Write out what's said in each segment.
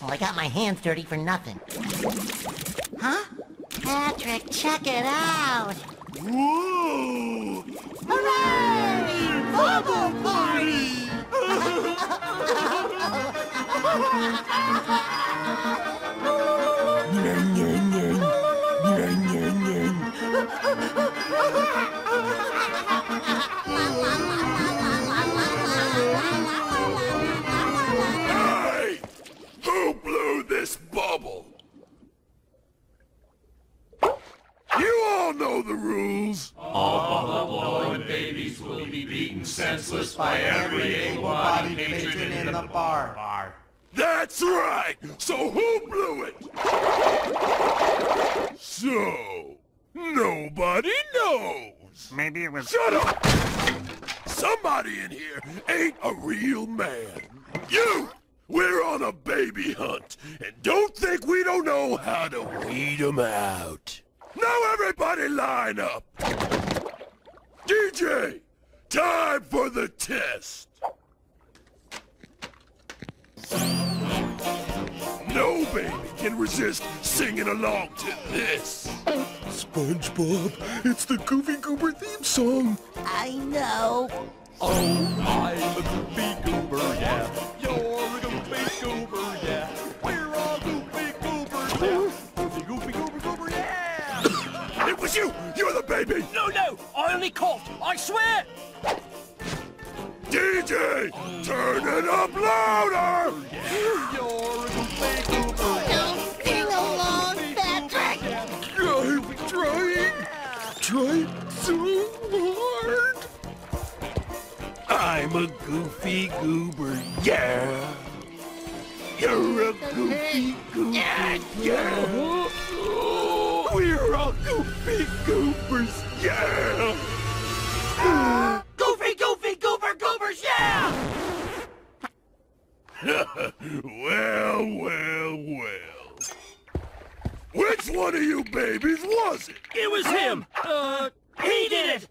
Well, I got my hands dirty for nothing. Huh? Patrick, check it out! Whoa! Hooray! Bubble party! Hey! Who blew this bubble? You all know the rules. All bubble-blowing babies will be beaten senseless by every able-bodied patron in the bar. That's right! So who blew it? So, nobody knows. Maybe it was... Shut up! Somebody in here ain't a real man. You! We're on a baby hunt, and don't think we don't know how to weed 'em out. Now everybody line up! DJ, time for the test! No baby can resist singing along to this! SpongeBob, it's the Goofy Goober theme song! I know! Oh, I'm a Goofy Goober, yeah! You're a Goofy Goober, yeah! We're all Goofy Goobers, yeah! Goofy, Goofy, Goober, Goober, yeah! It was you! You're the baby! No! I only coughed! I swear! DJ, turn it up louder! Yeah. You're a Goofy Goober! Don't sing along, Patrick! I'm trying so hard! I'm a Goofy Goober, yeah! You're a Goofy Goober, yeah! We're all Goofy Goobers, yeah! Goofy Goofy Goober Goobers, yeah! Well. Which one of you babies was it? It was him! He did it!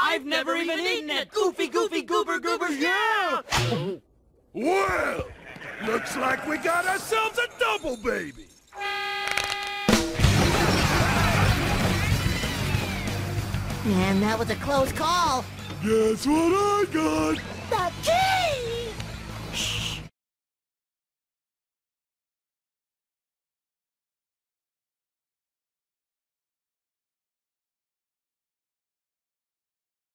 I've never even eaten it! Goofy Goofy Goober Goobers, yeah! Well, looks like we got ourselves a double baby! Man, that was a close call. Guess what I got? The key!